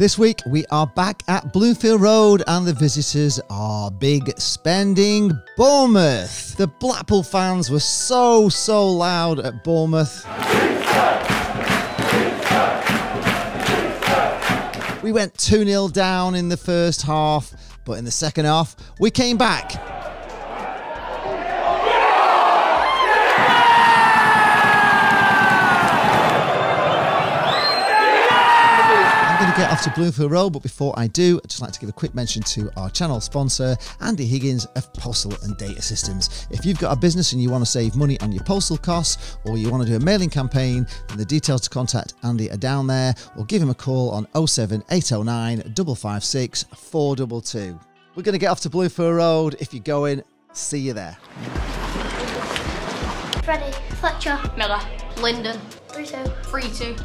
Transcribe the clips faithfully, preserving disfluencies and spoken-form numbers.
This week, we are back at Bloomfield Road and the visitors are big spending Bournemouth. The Blackpool fans were so, so loud at Bournemouth. We went two nil down in the first half, but in the second half, we came back. Get off to Bloomfield Road, but before I do, I'd just like to give a quick mention to our channel sponsor, Andy Higgins of Postal and Data Systems. If you've got a business and you want to save money on your postal costs, or you want to do a mailing campaign, then the details to contact Andy are down there, or give him a call on oh seven eight oh nine, five five six, four two two. We're going to get off to Bloomfield Road. If you're going, see you there. Freddie, Fletcher, Miller, Linden, three two, three two.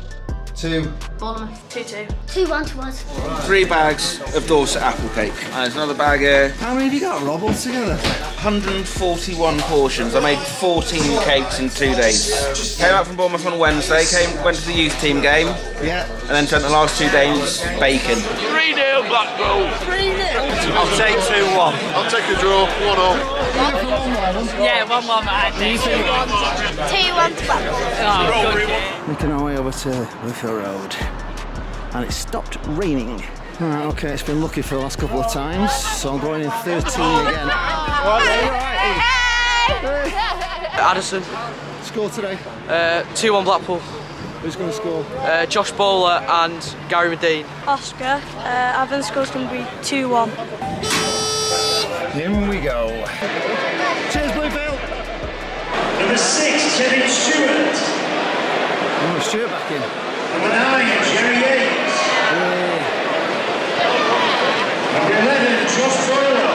Two. Bournemouth. Two, two. Two, one to us. Three bags of Dorset apple cake. And there's another bag here. How many have you got, Rob, altogether? one hundred forty-one portions. I made fourteen cakes in two days. Came out from Bournemouth on Wednesday, came, went to the youth team game. Yeah. And then spent the last two days baking. three nil Blackpool. three nil. I'll take two one. I'll take a draw. one all. Yeah, one one, I think. two one to Blackpool. Making our way over to Bloomfield Road, and it stopped raining. Alright, okay, it's been lucky for the last couple of times, so I'm going in thirteen again. Addison. Score today? Uh, two one Blackpool. Who's going to score? Uh, Josh Bowler and Gary Madine. Oscar. Uh, Evan's score's going to be two one. Here we go. Cheers, Bluefield. Number six, Kevin Stewart. Oh, Stewart back in. Number nine, Jerry Yates. Yeah. Number eleven, Josh Bowler.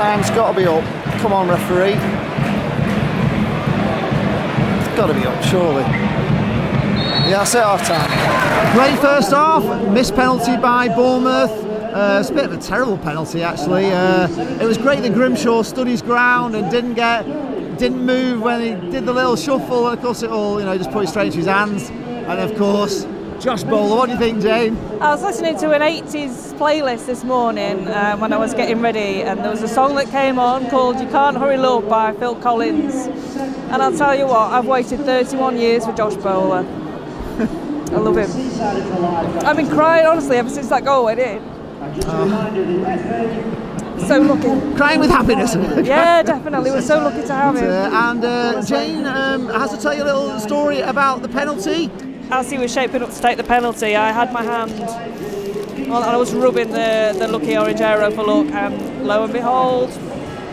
time's got to be up. Come on, referee. It's got to be up, surely. Yeah, that's it, half time. Great first half. Missed penalty by Bournemouth. Uh, it's a bit of a terrible penalty, actually. Uh, it was great that Grimshaw stood his ground and didn't get, didn't move when he did the little shuffle, and of course it all, you know, just put it straight into his hands. And of course, Josh Bowler. What do you think, Jane? I was listening to an eighties playlist this morning uh, when I was getting ready, and there was a song that came on called "You Can't Hurry Love" by Phil Collins. And I'll tell you what, I've waited thirty-one years for Josh Bowler. I love him. I've been crying, honestly, ever since that goal went in. Uh, so lucky. Crying with happiness. Yeah, definitely. We're so lucky to have him. Uh, and uh, Jane um, has to tell you a little story about the penalty. As he was shaping up to take the penalty, I had my hand on, and I was rubbing the, the lucky orange arrow for luck, and lo and behold,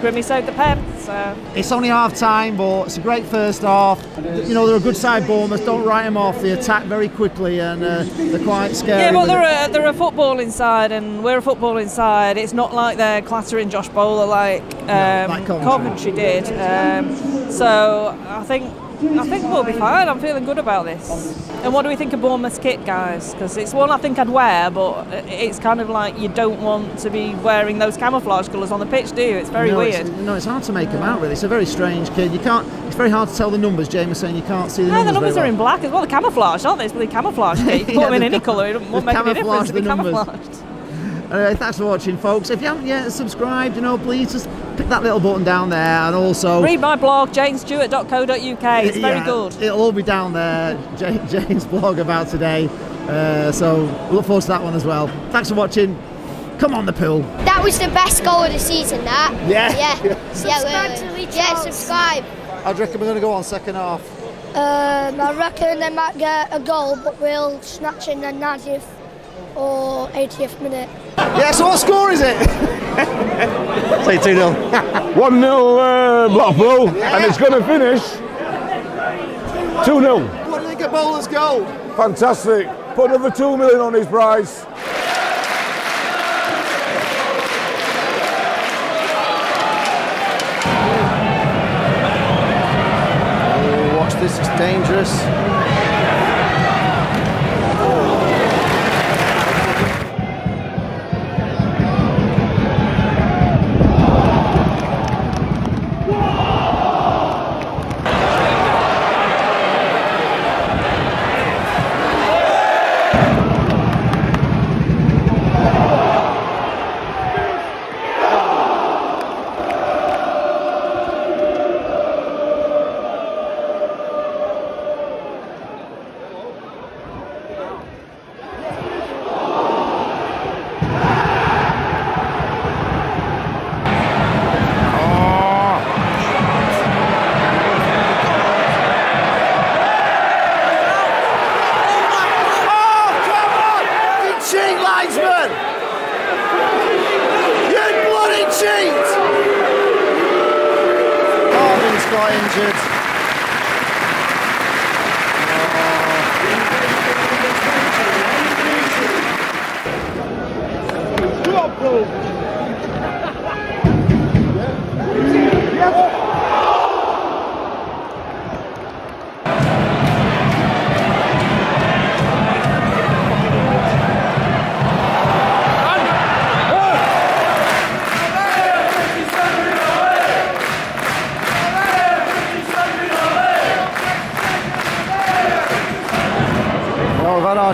Grimmy saved the pen. So. It's only half time, but it's a great first half. You know, they're a good side, Bournemouth. Don't write them off. They attack very quickly, and uh, they're quite scary. Yeah, but they're a, they're a footballing side, and we're a footballing side. It's not like they're clattering Josh Bowler like, um, no, like Coventry. Coventry did. Um, so I think. I think we'll be fine. I'm feeling good about this. And what do we think of Bournemouth's kit, guys? Because it's one I think I'd wear, but it's kind of like you don't want to be wearing those camouflage colours on the pitch, do you? It's very no, weird. It's, no, it's hard to make them out, really. It's a very strange kit. You can't. It's very hard to tell the numbers. Jamie was saying you can't see the no, numbers. No, the numbers very are well. in black as well. The camouflage, aren't they? It's really camouflage kit. You put yeah, them in any colour, it won't make any difference. They're camouflaged. Uh, thanks for watching, folks. If you haven't yet subscribed, you know, please just pick that little button down there, and also read my blog, jane stewart dot co dot U K. It's very yeah, good. It'll all be down there, Jane, Jane's blog about today. Uh, so look forward to that one as well. Thanks for watching. Come on, the pool. That was the best goal of the season. That. Yeah. Yeah. yeah. Subscribe yeah, to Lee yeah, subscribe. I reckon we're going to go on second half. Um, I reckon they might get a goal, but we'll snatch in the ninetieth or eightieth minute. Yeah, so what score is it? Say two nil. one nil uh, Blackpool, yeah. And it's going to finish two nil. What do you think of Bowler's goal? Fantastic. Put another two million on his price. Oh, watch this, it's dangerous.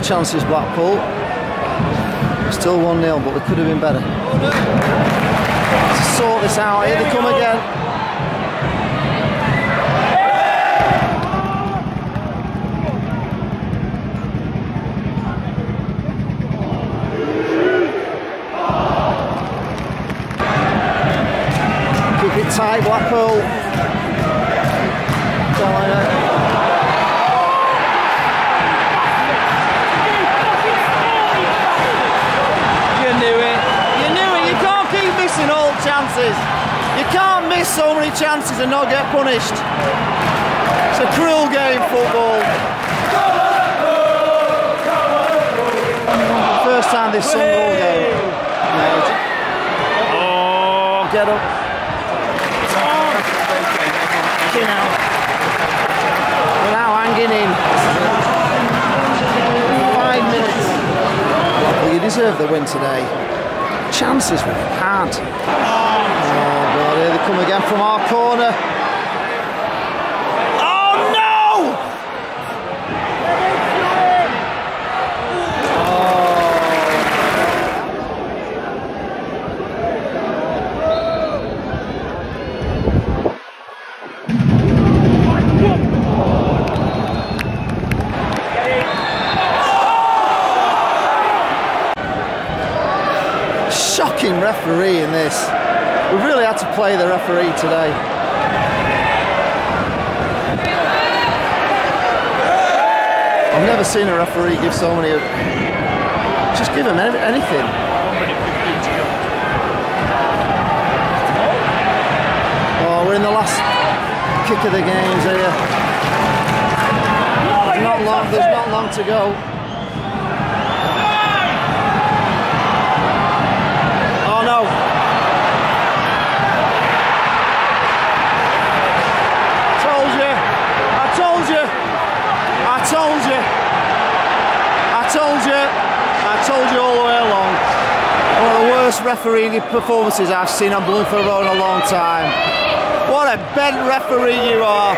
Chances, Blackpool. Still one nil, but we could have been better. To sort this out, here they come again. Keep it tight, Blackpool. Don't like it. Chances. You can't miss so many chances and not get punished. It's a cruel game, football. First time this sung all game. Oh, get up. deserved the win today. Chances were had. Oh God, here they come again from our corner. Oh no! Referee in this. We really had to play the referee today. I've never seen a referee give so many. Just give him anything. Oh, we're in the last kick of the games here. There's not long, there's not long to go. Refereeing performances I've seen on Bloomfield Road in a long time. What a bent referee you are!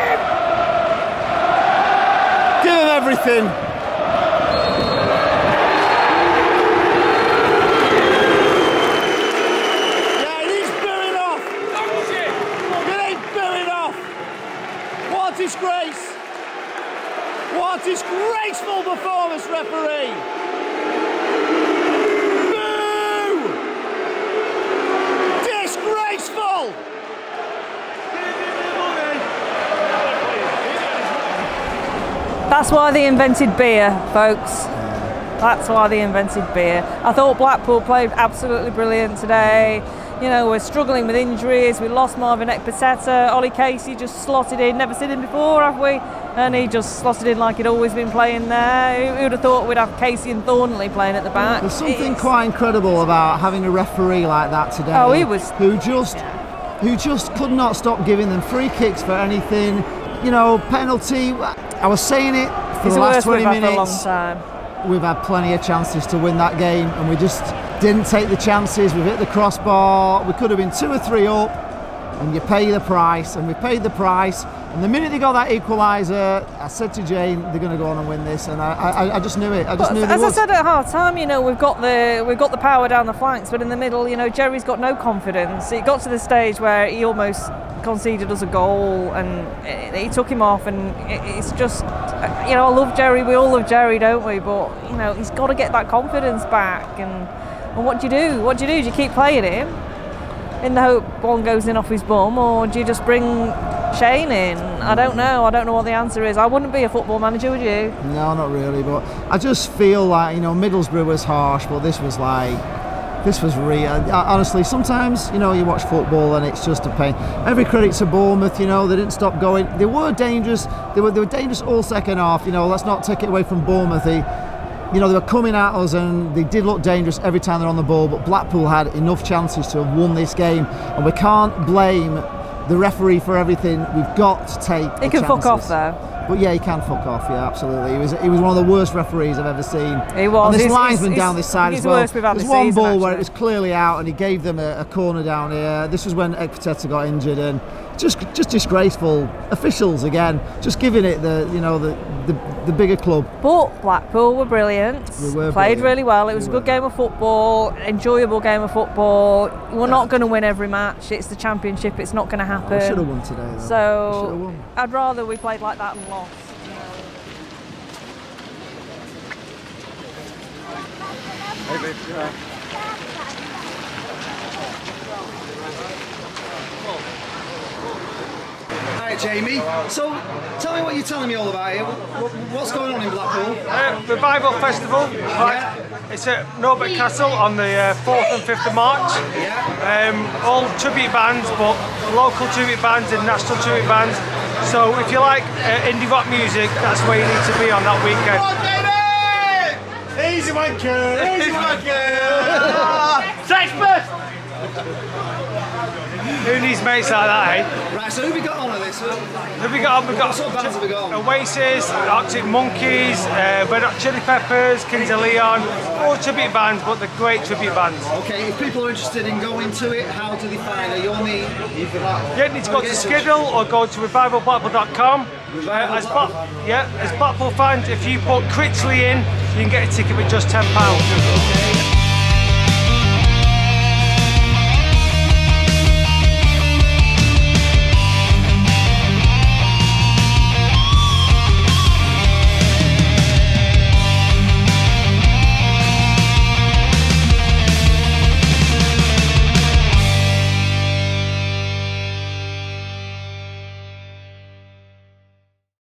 Give him everything. Yeah, and he's buried off. And he's buried off. What disgrace! What disgraceful performance, referee! That's why they invented beer, folks. That's why they invented beer. I thought Blackpool played absolutely brilliant today. You know, we're struggling with injuries. We lost Marvin Ekpiteta. Ollie Casey just slotted in. Never seen him before, have we? And he just slotted in like he'd always been playing there. Who would have thought we'd have Casey and Thornley playing at the back? There's something it's... quite incredible about having a referee like that today. Oh, he was... Who just, yeah. who just could not stop giving them free kicks for anything. You know, penalty... I was saying it for the last twenty minutes. We've had plenty of chances to win that game and we just didn't take the chances. We've hit the crossbar. We could have been two or three up and you pay the price, and we paid the price. And the minute they got that equaliser, I said to Jane, they're going to go on and win this, and I, I, I just knew it. I just but knew as I said at half time, you know, we've got the we've got the power down the flanks, but in the middle, you know, Jerry's got no confidence. It got to the stage where he almost conceded us a goal, and he took him off, and it, it's just, you know, I love Jerry. We all love Jerry, don't we? But you know, he's got to get that confidence back, and and what do you do? What do you do? Do you keep playing him in the hope one goes in off his bum, or do you just bring Shane in? I don't know. I don't know what the answer is. I wouldn't be a football manager, would you? No, not really. But I just feel like, you know, Middlesbrough was harsh, but this was like, this was real. Honestly, sometimes, you know, you watch football and it's just a pain. Every credit to Bournemouth, you know, they didn't stop going. They were dangerous. They were they were dangerous all second half. You know, let's not take it away from Bournemouth. They, you know, they were coming at us and they did look dangerous every time they're on the ball, but Blackpool had enough chances to have won this game, and we can't blame the referee for everything. We've got to take the chances. He can fuck off though. But yeah, he can fuck off, yeah, absolutely. He was he was one of the worst referees I've ever seen. He was. And this linesman down this side as well. There's one ball where it was clearly out and he gave them a, a corner down here. This was when Ekpiteta got injured, and just just disgraceful. Officials again, just giving it the, you know, the the, the bigger club. But Blackpool were brilliant. We were played brilliant. really well. It was we a good were. game of football, enjoyable game of football. We're yeah. not going to win every match. It's the Championship. It's not going to happen. Oh, we should have won today. Though. So won. I'd rather we played like that and lost. Hey, babe, yeah. Hi, Jamie. So, tell me what you're telling me all about here. What's going on in Blackpool? Uh, Revival Festival. Yeah. It's at Norbert Castle on the uh, fourth and fifth of March. Yeah. Um, all tribute bands, but local tribute bands and national tribute bands. So, if you like uh, indie rock music, that's where you need to be on that weekend. Come on, baby! Easy one, girl! Easy one, girl! Sex first! Who needs mates like that, eh? Right, so who we got on with this? Have we got? We've got, got, have we got Oasis, Arctic Monkeys, uh, Red Hot Chili Peppers, Kings of Leon. All tribute bands, but they're great tribute bands. Okay, if people are interested in going to it, how do they find it? You'll need. Yeah, you need to go to Skiddle or go to Revival Bopple dot com. Uh, as Bop, yeah, as Bopple fans, if you put Critchley in, you can get a ticket with just ten pounds.